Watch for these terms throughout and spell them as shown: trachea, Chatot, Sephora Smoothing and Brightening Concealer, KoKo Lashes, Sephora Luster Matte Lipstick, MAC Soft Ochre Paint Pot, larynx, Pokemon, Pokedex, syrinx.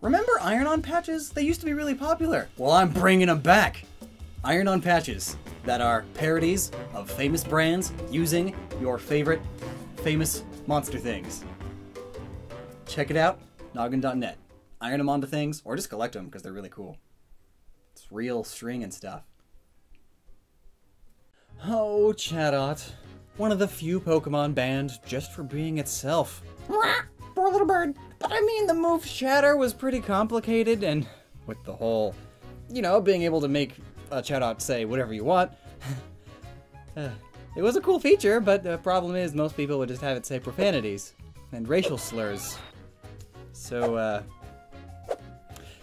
Remember iron-on patches? They used to be really popular. Well, I'm bringing them back. Iron-on patches that are parodies of famous brands using your favorite famous monster things. Check it out, noggin.net. Iron them onto things, or just collect them because they're really cool. It's real string and stuff. Oh, Chatot. One of the few Pokemon banned just for being itself. Poor little bird. But I mean, the move Shatter was pretty complicated, and with the whole, you know, being able to make a Chatot say whatever you want. It was a cool feature, but the problem is most people would just have it say profanities and racial slurs. So,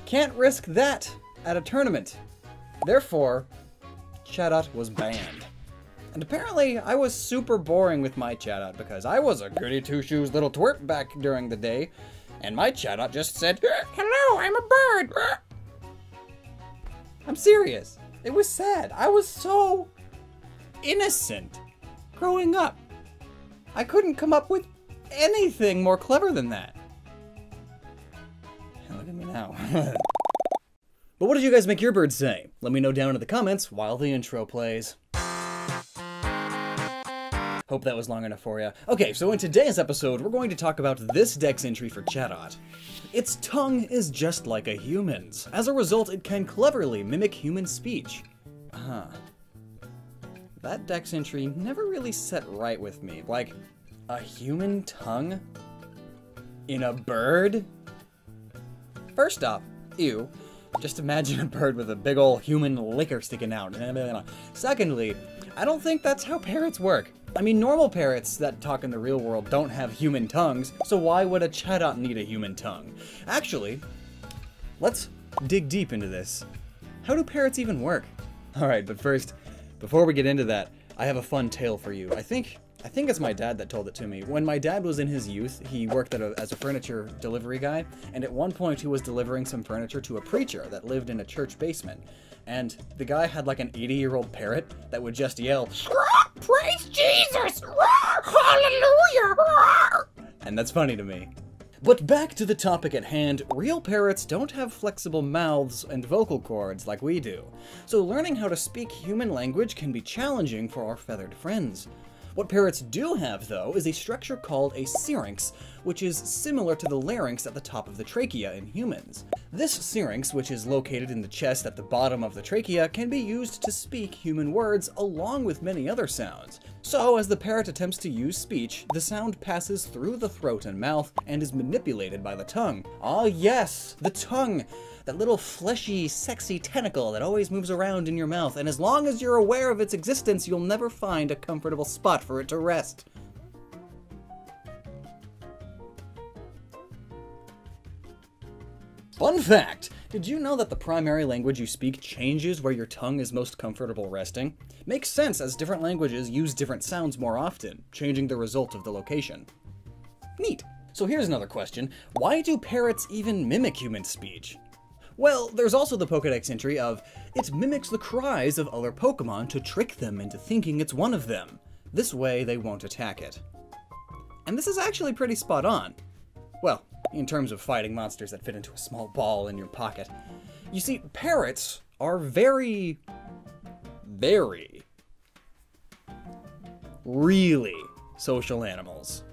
can't risk that at a tournament. Therefore, Chatot was banned. And apparently, I was super boring with my Chatot because I was a goody two-shoes little twerp back during the day, and my Chatot just said, "Hello, I'm a bird." I'm serious. It was sad. I was so innocent growing up. I couldn't come up with anything more clever than that. Look at me now. But what did you guys make your bird say? Let me know down in the comments while the intro plays. Hope that was long enough for you. Okay, so in today's episode, we're going to talk about this dex entry for Chatot. Its tongue is just like a human's. As a result, it can cleverly mimic human speech. That dex entry never really set right with me. Like, a human tongue? In a bird? First off, ew. Just imagine a bird with a big ol' human licker sticking out. Secondly, I don't think that's how parrots work. I mean, normal parrots that talk in the real world don't have human tongues, so why would a Chatot need a human tongue? Actually, let's dig deep into this. How do parrots even work? Alright, but first, before we get into that, I have a fun tale for you. I think it's my dad that told it to me. When my dad was in his youth, he worked as a furniture delivery guy, and at one point he was delivering some furniture to a preacher that lived in a church basement. And the guy had like an 80-year-old parrot that would just yell, "Praise Jesus! Hallelujah!" And that's funny to me. But back to the topic at hand, real parrots don't have flexible mouths and vocal cords like we do. So learning how to speak human language can be challenging for our feathered friends. What parrots do have, though, is a structure called a syrinx, which is similar to the larynx at the top of the trachea in humans. This syrinx, which is located in the chest at the bottom of the trachea, can be used to speak human words along with many other sounds. So, as the parrot attempts to use speech, the sound passes through the throat and mouth and is manipulated by the tongue. Ah, yes, the tongue! That little fleshy, sexy tentacle that always moves around in your mouth, and as long as you're aware of its existence, you'll never find a comfortable spot for it to rest. Fun fact! Did you know that the primary language you speak changes where your tongue is most comfortable resting? Makes sense, as different languages use different sounds more often, changing the result of the location. Neat! So here's another question. Why do parrots even mimic human speech? Well, there's also the Pokedex entry of, "It mimics the cries of other Pokemon to trick them into thinking it's one of them. This way they won't attack it." And this is actually pretty spot on. Well, in terms of fighting monsters that fit into a small ball in your pocket. You see, parrots are really social animals.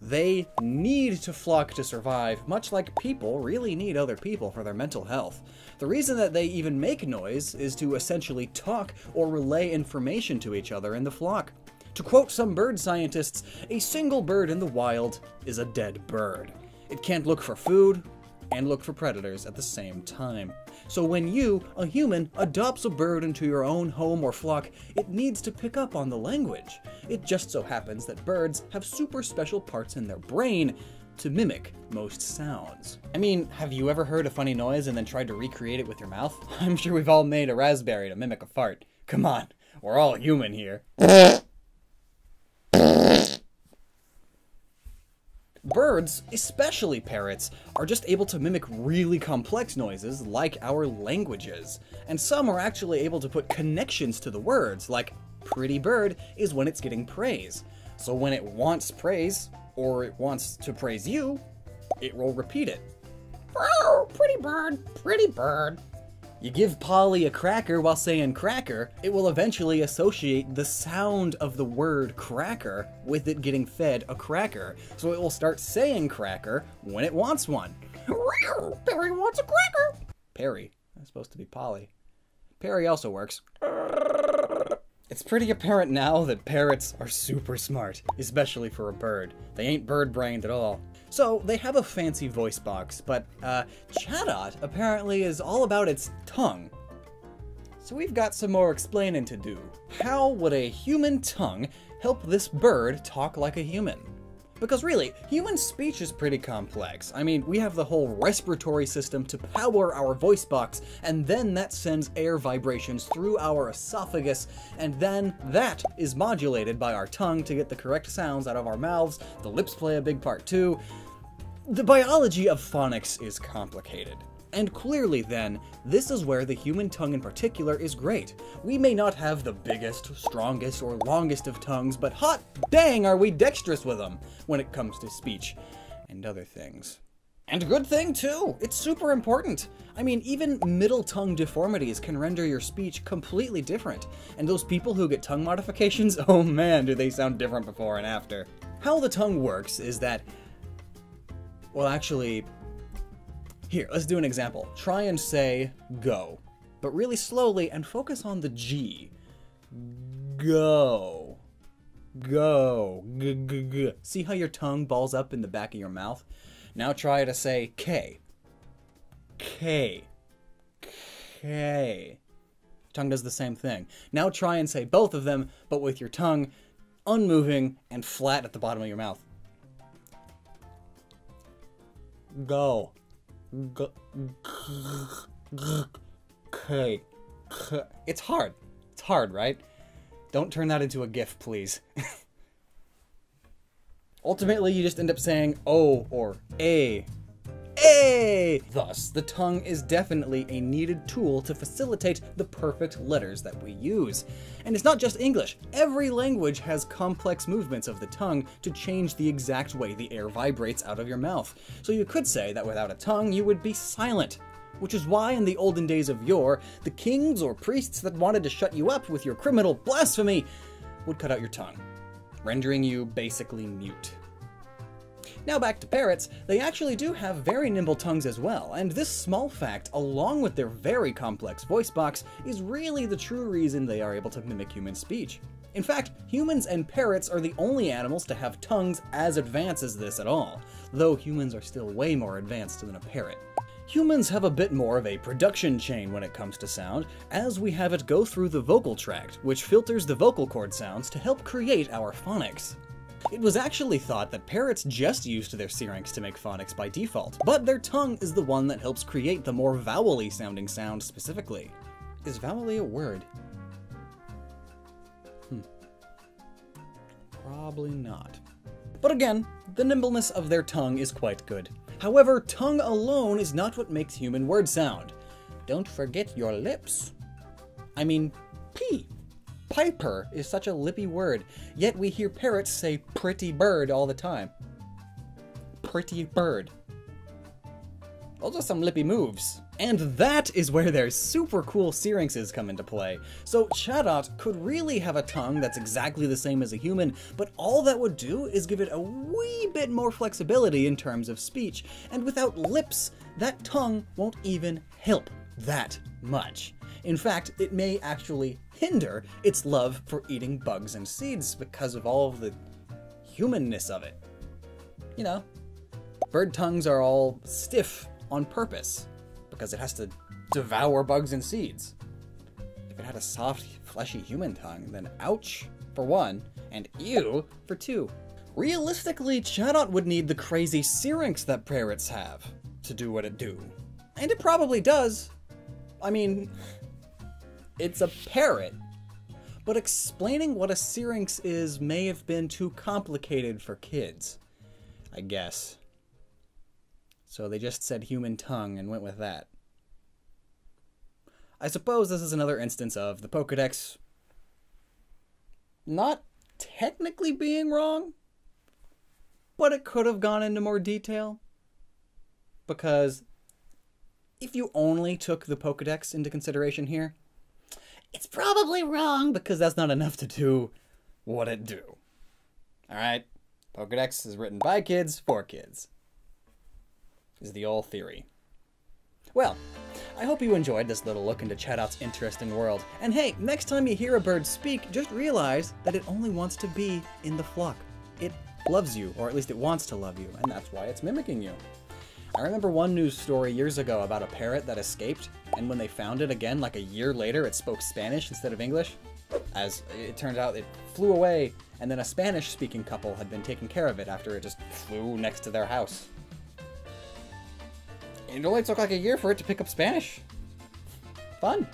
They need to flock to survive, much like people really need other people for their mental health. The reason that they even make noise is to essentially talk or relay information to each other in the flock. To quote some bird scientists, "A single bird in the wild is a dead bird. It can't look for food and look for predators at the same time." So when you, a human, adopts a bird into your own home or flock, it needs to pick up on the language. It just so happens that birds have super special parts in their brain to mimic most sounds. I mean, have you ever heard a funny noise and then tried to recreate it with your mouth? I'm sure we've all made a raspberry to mimic a fart. Come on, we're all human here. Birds, especially parrots, are just able to mimic really complex noises like our languages. And some are actually able to put connections to the words, like "pretty bird" is when it's getting praise. So when it wants praise, or it wants to praise you, it will repeat it. Whoa, pretty bird, pretty bird. You give Polly a cracker while saying cracker, it will eventually associate the sound of the word cracker with it getting fed a cracker, so it will start saying cracker when it wants one. Wow, Perry wants a cracker! Perry. That's supposed to be Polly. Perry also works. It's pretty apparent now that parrots are super smart, especially for a bird. They ain't bird-brained at all. So, they have a fancy voice box, but Chatot apparently is all about its tongue. So we've got some more explaining to do. How would a human tongue help this bird talk like a human? Because really, human speech is pretty complex. I mean, we have the whole respiratory system to power our voice box, and then that sends air vibrations through our esophagus, and then that is modulated by our tongue to get the correct sounds out of our mouths. The lips play a big part too. The biology of phonics is complicated. And clearly then, this is where the human tongue in particular is great. We may not have the biggest, strongest, or longest of tongues, but hot dang are we dexterous with them when it comes to speech and other things. And good thing too, it's super important. I mean, even middle tongue deformities can render your speech completely different. And those people who get tongue modifications, oh man, do they sound different before and after. How the tongue works is that, well actually, here, let's do an example. Try and say go, but really slowly and focus on the G. Go. Go. G-g-g. See how your tongue balls up in the back of your mouth? Now try to say K. K. K. Tongue does the same thing. Now try and say both of them, but with your tongue unmoving and flat at the bottom of your mouth. Go. K. It's hard. It's hard, right? Don't turn that into a gif, please. Ultimately, you just end up saying O or A. A! Thus, the tongue is definitely a needed tool to facilitate the perfect letters that we use. And it's not just English. Every language has complex movements of the tongue to change the exact way the air vibrates out of your mouth. So you could say that without a tongue, you would be silent. Which is why in the olden days of yore, the kings or priests that wanted to shut you up with your criminal blasphemy would cut out your tongue, rendering you basically mute. Now back to parrots, they actually do have very nimble tongues as well, and this small fact, along with their very complex voice box, is really the true reason they are able to mimic human speech. In fact, humans and parrots are the only animals to have tongues as advanced as this at all, though humans are still way more advanced than a parrot. Humans have a bit more of a production chain when it comes to sound, as we have it go through the vocal tract, which filters the vocal cord sounds to help create our phonics. It was actually thought that parrots just used their syrinx to make phonics by default, but their tongue is the one that helps create the more vowel-y sounding sound specifically. Is vowel-y a word? Probably not. But again, the nimbleness of their tongue is quite good. However, tongue alone is not what makes human word sound. Don't forget your lips. I mean, pee. Piper is such a lippy word, yet we hear parrots say pretty bird all the time. Pretty bird. Those are some lippy moves. And that is where their super cool syrinxes come into play. So Chatot could really have a tongue that's exactly the same as a human, but all that would do is give it a wee bit more flexibility in terms of speech, and without lips, that tongue won't even help that much. In fact, it may actually hinder its love for eating bugs and seeds because of all of the humanness of it. You know, bird tongues are all stiff on purpose because it has to devour bugs and seeds. If it had a soft, fleshy human tongue, then ouch for one and ew for two. Realistically, Chatot would need the crazy syrinx that parrots have to do what it do. And it probably does. I mean, it's a parrot. But explaining what a syrinx is may have been too complicated for kids, I guess. So they just said human tongue and went with that. I suppose this is another instance of the Pokedex not technically being wrong, but it could have gone into more detail because if you only took the Pokedex into consideration here, it's probably wrong because that's not enough to do what it do. All right, Pokedex is written by kids for kids, is the old theory. Well, I hope you enjoyed this little look into Chatot's interesting world. And hey, next time you hear a bird speak, just realize that it only wants to be in the flock. It loves you, or at least it wants to love you, and that's why it's mimicking you. I remember one news story years ago about a parrot that escaped, and when they found it again, like a year later, it spoke Spanish instead of English. As it turns out, it flew away, and then a Spanish-speaking couple had been taking care of it after it just flew next to their house. It only took like a year for it to pick up Spanish. Fun.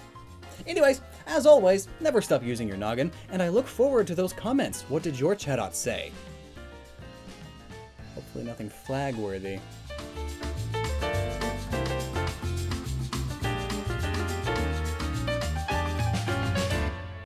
Anyways, as always, never stop using your noggin, and I look forward to those comments. What did your Chatot say? Hopefully nothing flag-worthy.